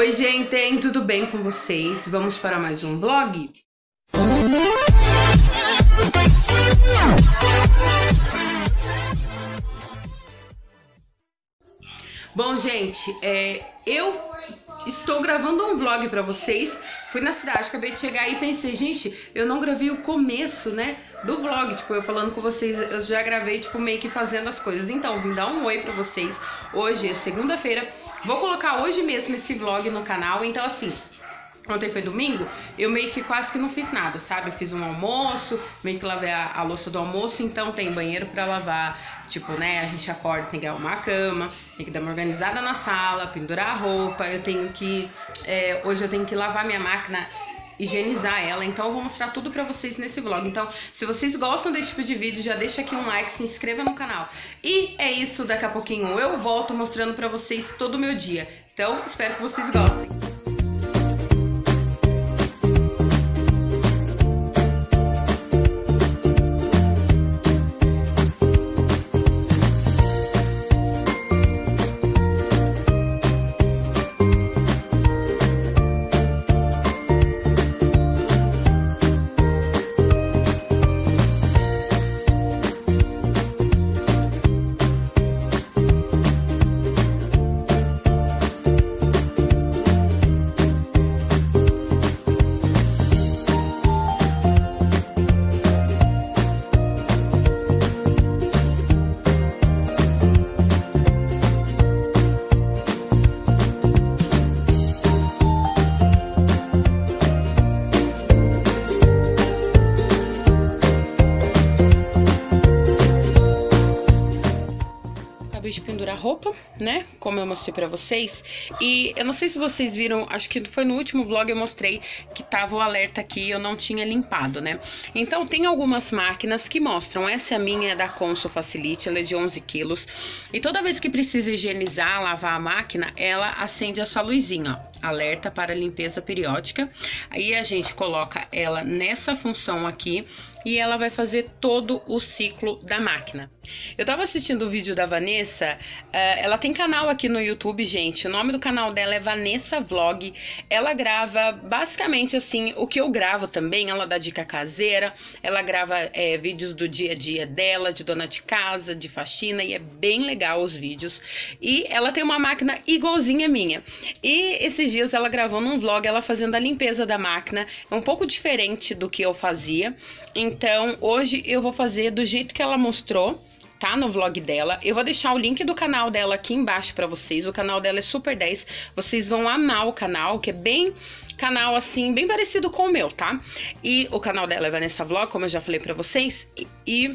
Oi, gente, tudo bem com vocês? Vamos para mais um vlog? Bom, gente, eu estou gravando um vlog para vocês. Fui na cidade, acabei de chegar e pensei, gente, eu não gravei o começo, né, do vlog. Tipo, eu falando com vocês, eu já gravei, tipo, meio que fazendo as coisas. Então, vim dar um oi pra vocês. Hoje é segunda-feira. Vou colocar hoje mesmo esse vlog no canal. Então, assim, ontem foi domingo, eu meio que quase que não fiz nada, sabe? Eu fiz um almoço, meio que lavei a louça do almoço. Então, tem banheiro pra lavar. Tipo, né, a gente acorda, tem que arrumar a cama, tem que dar uma organizada na sala, pendurar a roupa. Eu tenho que... hoje eu tenho que lavar minha máquina, higienizar ela. Então eu vou mostrar tudo pra vocês nesse vlog. Então, se vocês gostam desse tipo de vídeo, já deixa aqui um like, se inscreva no canal. E é isso, daqui a pouquinho eu volto mostrando pra vocês todo o meu dia. Então, espero que vocês gostem. De pendurar roupa, né? Como eu mostrei pra vocês. E eu não sei se vocês viram, acho que foi no último vlog eu mostrei que tava o alerta aqui, eu não tinha limpado, né? Então tem algumas máquinas que mostram. Essa é a minha, é da Consul Facilite, ela é de 11 quilos. E toda vez que precisa higienizar, lavar a máquina, ela acende essa luzinha, ó. Alerta para limpeza periódica. Aí a gente coloca ela nessa função aqui. E ela vai fazer todo o ciclo da máquina. Eu tava assistindo o vídeo da Vanessa, ela tem canal aqui no YouTube, gente. O nome do canal dela é Vanessa Vlog. Ela grava basicamente assim, o que eu gravo também. Ela dá dica caseira, ela grava vídeos do dia a dia dela, de dona de casa, de faxina. E é bem legal os vídeos. E ela tem uma máquina igualzinha minha. E esses dias ela gravou num vlog, ela fazendo a limpeza da máquina. É um pouco diferente do que eu fazia. Então, hoje eu vou fazer do jeito que ela mostrou, tá? No vlog dela. Eu vou deixar o link do canal dela aqui embaixo pra vocês. O canal dela é Super 10. Vocês vão amar o canal, que é bem... canal assim, bem parecido com o meu, tá? E o canal dela é Vanessa Vlog, como eu já falei pra vocês. E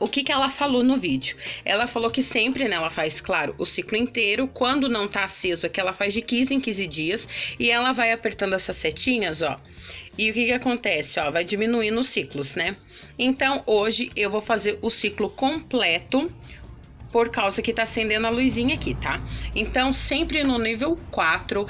o que que ela falou no vídeo? Ela falou que sempre, né, ela faz, claro, o ciclo inteiro. Quando não tá aceso aqui, ela faz de 15 em 15 dias. E ela vai apertando essas setinhas, ó. E o que que acontece, ó? Vai diminuindo os ciclos, né? Então, hoje eu vou fazer o ciclo completo, por causa que tá acendendo a luzinha aqui, tá? Então, sempre no nível 4.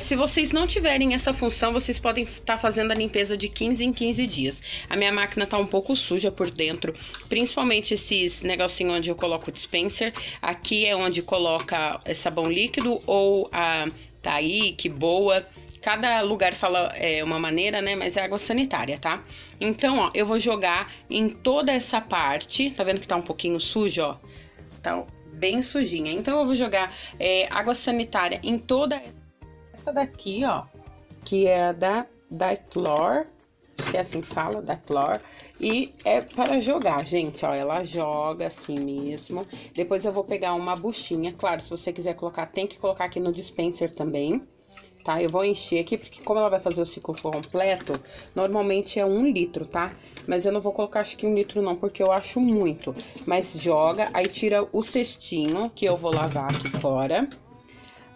Se vocês não tiverem essa função, vocês podem estar fazendo a limpeza de 15 em 15 dias. A minha máquina tá um pouco suja por dentro, principalmente esses negocinho onde eu coloco o dispenser. Aqui é onde coloca sabão líquido ou a Taí, que boa... Cada lugar fala uma maneira, né? Mas é água sanitária, tá? Então, ó, eu vou jogar em toda essa parte. Tá vendo que tá um pouquinho sujo, ó? Tá bem sujinha. Então, eu vou jogar água sanitária em toda essa daqui, ó. Que é a da Diclor. Que é assim que fala, Diclor. E é para jogar, gente, ó. Ela joga assim mesmo. Depois eu vou pegar uma buchinha. Claro, se você quiser colocar, tem que colocar aqui no dispenser também. Tá? Eu vou encher aqui, porque como ela vai fazer o ciclo completo, normalmente é 1 litro, tá? Mas eu não vou colocar, acho que 1 litro não, porque eu acho muito. Mas joga, aí tira o cestinho, que eu vou lavar aqui fora.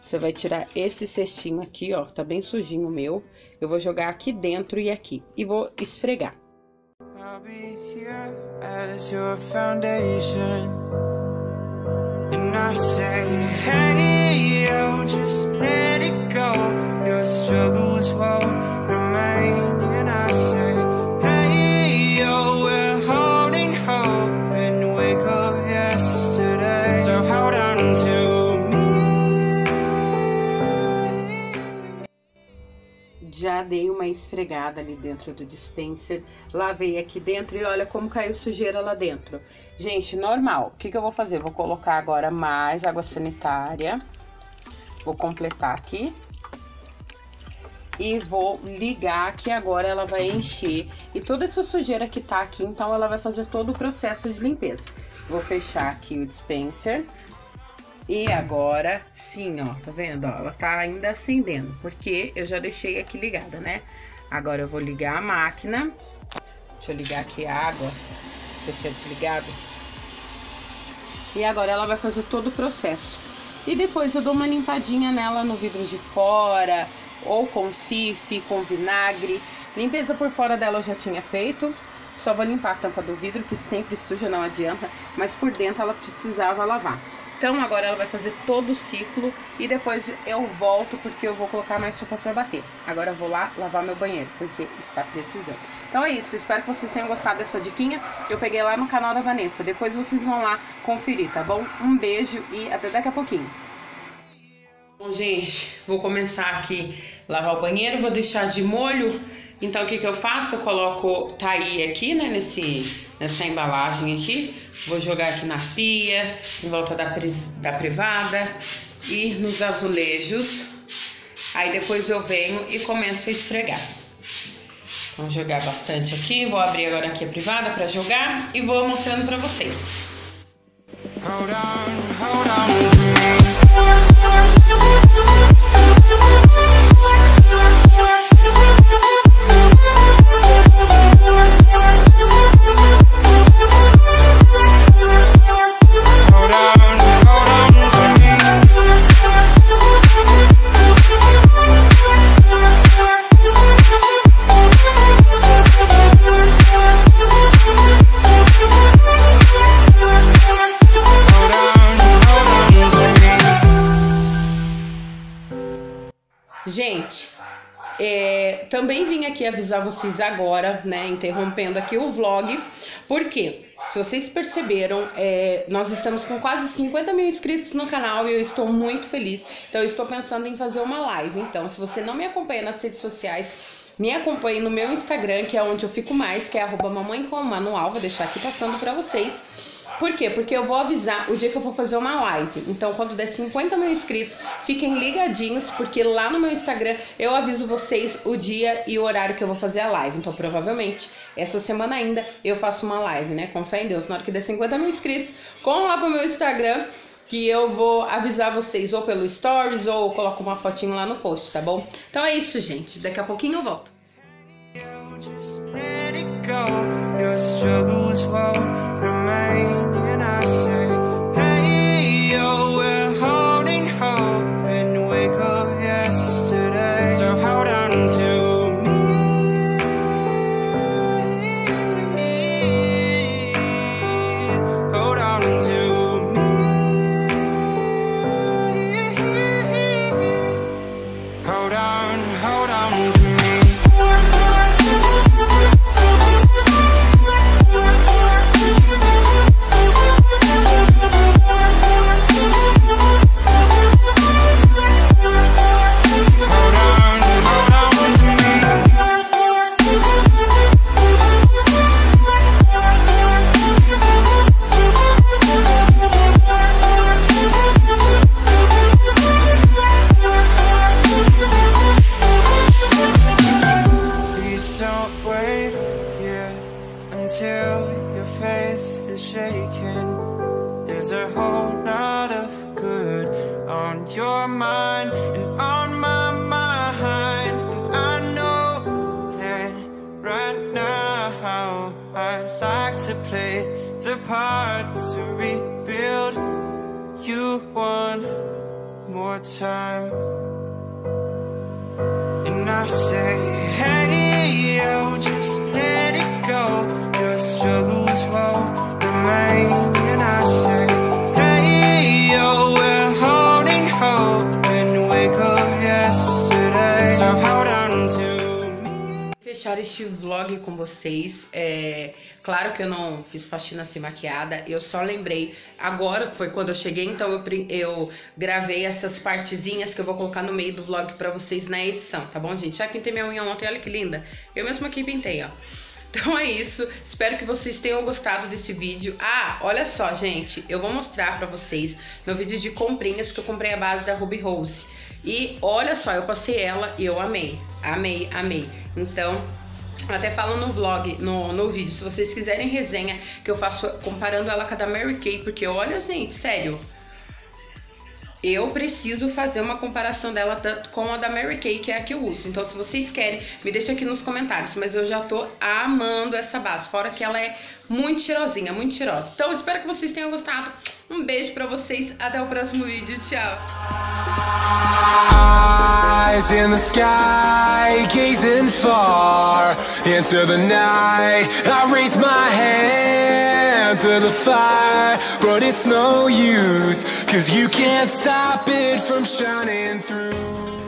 Você vai tirar esse cestinho aqui, ó, tá bem sujinho o meu. Eu vou jogar aqui dentro e aqui, e vou esfregar. I'll be here as your foundation. And I say, hey, you just let it go. Your struggles won't remain. And I say, hey, yo, we're holding hope and wake up yesterday. So hold on to me. esfregada ali dentro do dispenser. Lavei aqui dentro e olha como caiu sujeira lá dentro. Gente, normal. O que que eu vou fazer? Vou colocar agora mais água sanitária. Vou completar aqui. E vou ligar que agora ela vai encher. E toda essa sujeira que tá aqui, então ela vai fazer todo o processo de limpeza. Vou fechar aqui o dispenser. E agora sim, ó, tá vendo? Ó, ela tá ainda acendendo, porque eu já deixei aqui ligada, né? Agora eu vou ligar a máquina. Deixa eu ligar aqui a água, que eu tinha desligado. E agora ela vai fazer todo o processo. E depois eu dou uma limpadinha nela no vidro de fora, ou com Cif, com vinagre. Limpeza por fora dela eu já tinha feito. Só vou limpar a tampa do vidro, que sempre suja, não adianta. Mas por dentro ela precisava lavar. Então agora ela vai fazer todo o ciclo e depois eu volto porque eu vou colocar mais sopa pra bater. Agora eu vou lá lavar meu banheiro, porque está precisando. Então é isso, espero que vocês tenham gostado dessa diquinha. Eu peguei lá no canal da Vanessa, depois vocês vão lá conferir, tá bom? Um beijo e até daqui a pouquinho. Bom, gente, vou começar aqui a lavar o banheiro, vou deixar de molho. Então o que que eu faço? Eu coloco taí aqui, né, nessa embalagem aqui. Vou jogar aqui na pia, em volta da privada e nos azulejos. Aí depois eu venho e começo a esfregar. Vou jogar bastante aqui, vou abrir agora aqui a privada para jogar e vou mostrando para vocês. Hold on, Gente, também vim aqui avisar vocês agora, né, interrompendo aqui o vlog, porque se vocês perceberam, nós estamos com quase 50 mil inscritos no canal e eu estou muito feliz, então eu estou pensando em fazer uma live. Então, se você não me acompanha nas redes sociais, me acompanhe no meu Instagram, que é onde eu fico mais, que é @mamaecommanual, vou deixar aqui passando pra vocês. Por quê? Porque eu vou avisar o dia que eu vou fazer uma live. Então, quando der 50 mil inscritos, fiquem ligadinhos, porque lá no meu Instagram eu aviso vocês o dia e o horário que eu vou fazer a live. Então, provavelmente, essa semana ainda eu faço uma live, né? Com fé em Deus. Na hora que der 50 mil inscritos, corram lá pro meu Instagram, que eu vou avisar vocês ou pelo Stories ou coloco uma fotinho lá no post, tá bom? Então é isso, gente. Daqui a pouquinho eu volto. deixar este vlog com vocês. Claro que eu não fiz faxina assim maquiada, eu só lembrei agora, foi quando eu cheguei, então eu gravei essas partezinhas que eu vou colocar no meio do vlog pra vocês na edição, tá bom, gente? Já pintei minha unha ontem, olha que linda, eu mesma aqui pintei, ó. Então é isso, espero que vocês tenham gostado desse vídeo. Ah, olha só, gente, eu vou mostrar pra vocês meu vídeo de comprinhas, que eu comprei a base da Ruby Rose. E olha só, eu passei ela e eu amei, amei, amei. Então, até falo no vlog, no vídeo, se vocês quiserem resenha, que eu faço comparando ela com a da Mary Kay, porque olha, gente, sério, eu preciso fazer uma comparação dela tanto com a da Mary Kay, que é a que eu uso. Então, se vocês querem, me deixa aqui nos comentários. Mas eu já tô amando essa base, fora que ela é muito cheirosinha, muito cheirosa. Então, espero que vocês tenham gostado. Um beijo pra vocês, até o próximo vídeo, tchau! To the fire, but it's no use, 'cause you can't stop it from shining through.